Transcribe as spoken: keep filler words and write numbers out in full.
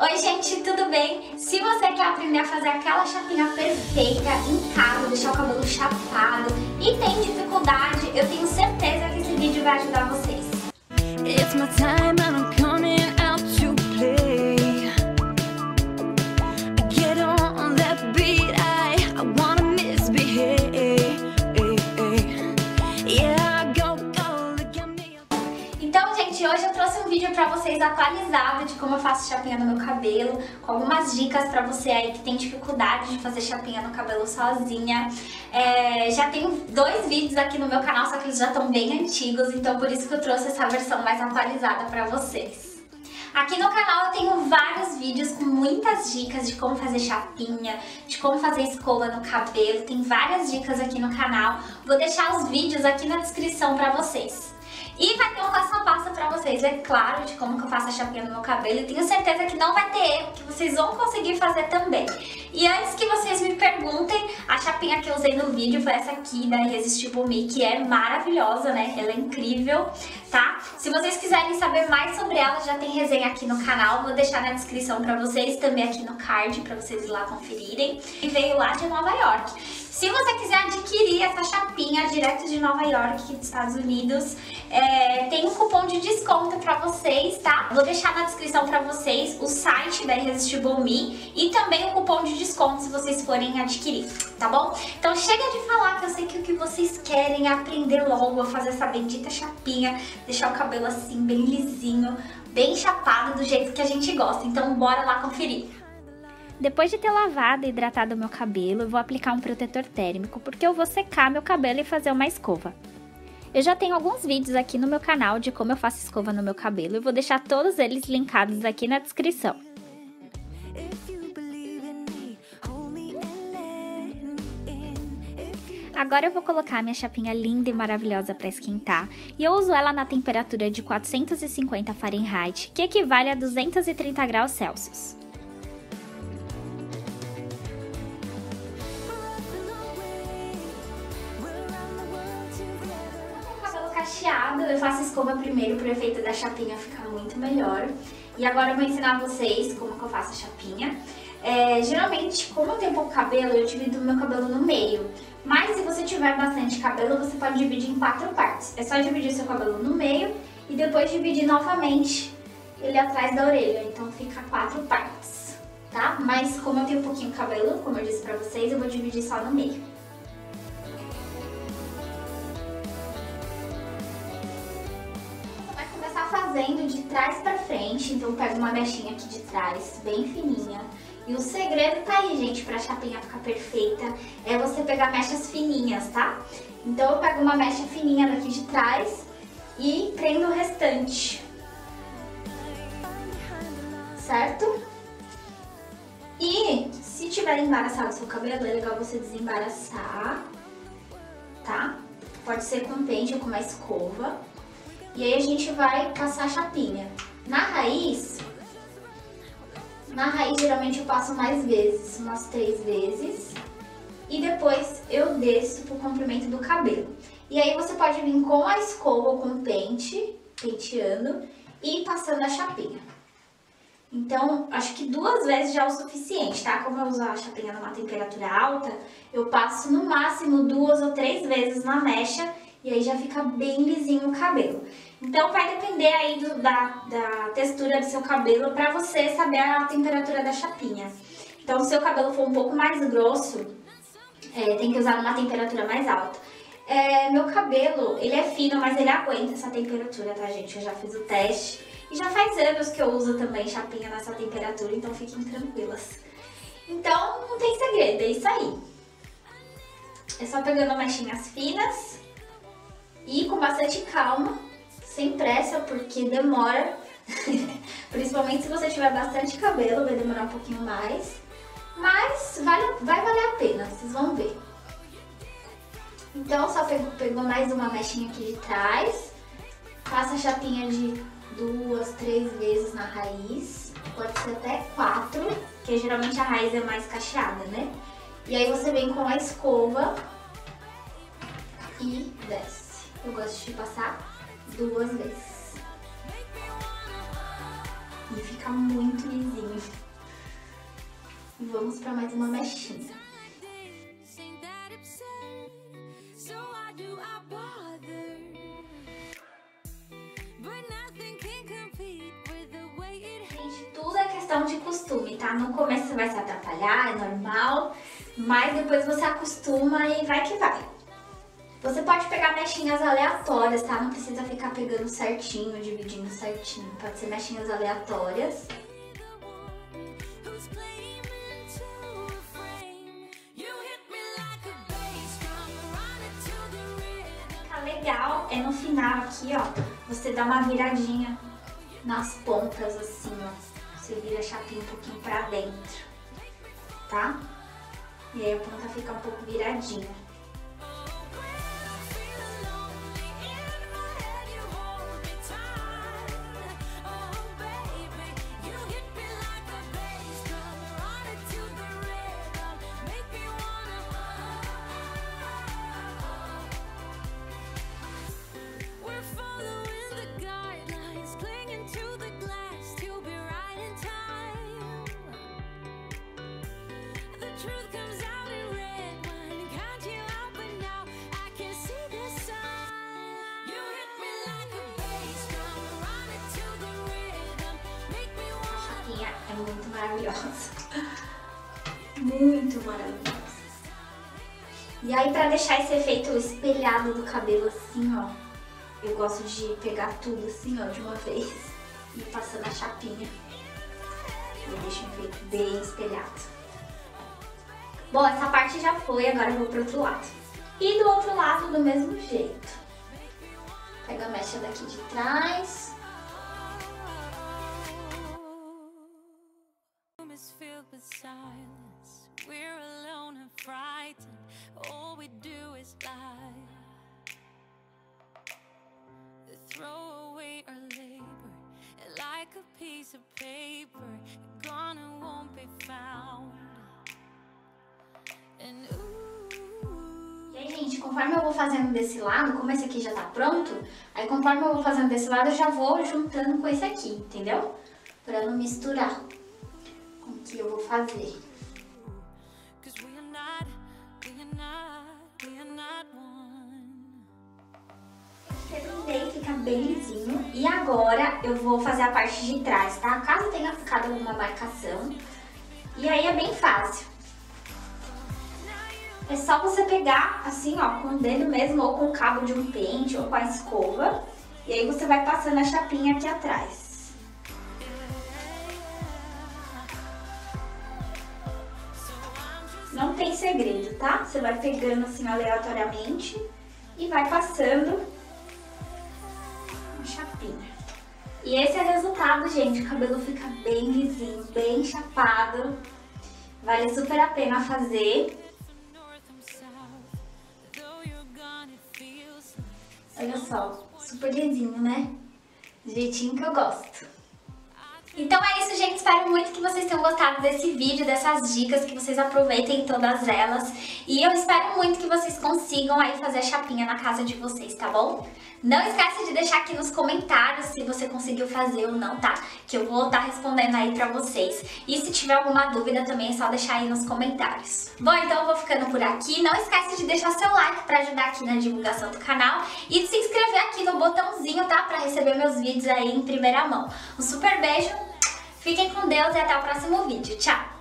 Oi gente, tudo bem? Se você quer aprender a fazer aquela chapinha perfeita em casa, deixar o cabelo chapado e tem dificuldade, eu tenho certeza que esse vídeo vai ajudar vocês. It's my time and I'm coming out to play. Get on that beat, I, I wanna misbehave. Yeah, go, go, look at me. Então, gente, hoje eu trouxe um vídeo pra vocês atualizado de como eu faço chapinha no meu cabelo, com algumas dicas pra você aí que tem dificuldade de fazer chapinha no cabelo sozinha. É, já tenho dois vídeos aqui no meu canal, só que eles já estão bem antigos, então por isso que eu trouxe essa versão mais atualizada pra vocês. Aqui no canal eu tenho vários vídeos com muitas dicas de como fazer chapinha, de como fazer escova no cabelo, tem várias dicas aqui no canal. Vou deixar os vídeos aqui na descrição pra vocês. E vai ter um passo a passo pra vocês, é claro, de como que eu faço a chapinha no meu cabelo. Eu tenho certeza que não vai ter erro, que vocês vão conseguir fazer também. E antes que vocês me perguntem, a chapinha que eu usei no vídeo foi essa aqui da Irresistible Me, que é maravilhosa, né? Ela é incrível, tá? Se vocês quiserem saber mais sobre ela, já tem resenha aqui no canal. Vou deixar na descrição pra vocês, também aqui no card, pra vocês ir lá conferirem. E veio lá de Nova York. Se você quiser adquirir essa chapinha direto de Nova York, dos Estados Unidos, é, tem um cupom de desconto pra vocês, tá? Vou deixar na descrição pra vocês o site da Irresistible Me e também o cupom de desconto se vocês forem adquirir, tá bom? Então chega de falar, que eu sei que o que vocês querem é aprender logo a fazer essa bendita chapinha, deixar o cabelo assim bem lisinho, bem chapado, do jeito que a gente gosta. Então bora lá conferir. Depois de ter lavado e hidratado o meu cabelo, eu vou aplicar um protetor térmico, porque eu vou secar meu cabelo e fazer uma escova. Eu já tenho alguns vídeos aqui no meu canal de como eu faço escova no meu cabelo, e vou deixar todos eles linkados aqui na descrição. Agora eu vou colocar a minha chapinha linda e maravilhosa para esquentar, e eu uso ela na temperatura de quatrocentos e cinquenta Fahrenheit, que equivale a duzentos e trinta graus Celsius. Cacheado, eu faço escova primeiro para o efeito da chapinha ficar muito melhor. E agora eu vou ensinar vocês como que eu faço a chapinha. É, geralmente, como eu tenho pouco cabelo, eu divido o meu cabelo no meio. Mas se você tiver bastante cabelo, você pode dividir em quatro partes. É só dividir seu cabelo no meio e depois dividir novamente ele atrás da orelha. Então fica quatro partes, tá? Mas como eu tenho pouquinho cabelo, como eu disse pra vocês, eu vou dividir só no meio. Fazendo de trás pra frente, então eu pego uma mechinha aqui de trás, bem fininha. E o segredo tá aí, gente, pra chapinha ficar perfeita, é você pegar mechas fininhas, tá? Então eu pego uma mecha fininha daqui de trás e prendo o restante, certo? E se tiver embaraçado o seu cabelo, é legal você desembaraçar, tá? Pode ser com um pente ou com uma escova. E aí a gente vai passar a chapinha. Na raiz, na raiz geralmente eu passo mais vezes, umas três vezes. E depois eu desço pro comprimento do cabelo. E aí você pode vir com a escova ou com o pente, penteando e passando a chapinha. Então, acho que duas vezes já é o suficiente, tá? Como eu uso a chapinha numa temperatura alta, eu passo no máximo duas ou três vezes na mecha. E aí já fica bem lisinho o cabelo. Então vai depender aí do, da, da textura do seu cabelo pra você saber a temperatura da chapinha. Então se o seu cabelo for um pouco mais grosso, é, tem que usar numa temperatura mais alta. É, meu cabelo, ele é fino, mas ele aguenta essa temperatura, tá gente? Eu já fiz o teste e já faz anos que eu uso também chapinha nessa temperatura, então fiquem tranquilas. Então não tem segredo, é isso aí. É só pegando mechinhas finas. E com bastante calma, sem pressa, porque demora, principalmente se você tiver bastante cabelo, vai demorar um pouquinho mais, mas vale, vai valer a pena, vocês vão ver. Então só pegou, pegou mais uma mechinha aqui de trás, passa a chapinha de duas, três vezes na raiz, pode ser até quatro, porque geralmente a raiz é mais cacheada, né? E aí você vem com a escova e desce. Eu gosto de passar duas vezes. E fica muito lisinho. vamos para mais uma mexinha. Gente, tudo é questão de costume, tá? No começo você vai se atrapalhar, é normal, mas depois você acostuma e vai que vai. Você pode pegar mechinhas aleatórias, tá? Não precisa ficar pegando certinho, dividindo certinho. Pode ser mechinhas aleatórias. Tá legal é no final aqui, ó. Você dá uma viradinha nas pontas assim, ó. Você vira a chapinha um pouquinho pra dentro, tá? E aí a ponta fica um pouco viradinha. É muito maravilhosa, muito maravilhosa. E aí, pra deixar esse efeito espelhado do cabelo assim, ó, eu gosto de pegar tudo assim, ó, de uma vez e passando a chapinha. Eu deixo um efeito bem espelhado. Bom, essa parte já foi, agora eu vou pro outro lado. E do outro lado, do mesmo jeito. Pega a mecha daqui de trás. E aí, gente, conforme eu vou fazendo desse lado, como esse aqui já tá pronto, aí conforme eu vou fazendo desse lado, eu já vou juntando com esse aqui, entendeu? Pra não misturar com o que eu vou fazer. Terminei, fica bem lisinho. E agora eu vou fazer a parte de trás, tá? Caso tenha ficado alguma marcação. E aí é bem fácil. É só você pegar assim, ó, com o dedo mesmo, ou com o cabo de um pente, ou com a escova. E aí você vai passando a chapinha aqui atrás. Não tem segredo, tá? Você vai pegando assim aleatoriamente e vai passando uma chapinha. E esse é o resultado, gente. O cabelo fica bem lisinho, bem chapado. Vale super a pena fazer. Olha só, super lisinho, né? Do jeitinho que eu gosto. Então é isso, gente. Espero muito que vocês tenham gostado desse vídeo, dessas dicas, que vocês aproveitem todas elas. E eu espero muito que vocês consigam aí fazer a chapinha na casa de vocês, tá bom? Não esquece de deixar aqui nos comentários se você conseguiu fazer ou não, tá? Que eu vou estar respondendo aí pra vocês. E se tiver alguma dúvida também é só deixar aí nos comentários. Bom, então eu vou ficando por aqui. Não esquece de deixar seu like pra ajudar aqui na divulgação do canal. E de se inscrever aqui no botãozinho, tá? Pra receber meus vídeos aí em primeira mão. Um super beijo. Fiquem com Deus e até o próximo vídeo. Tchau!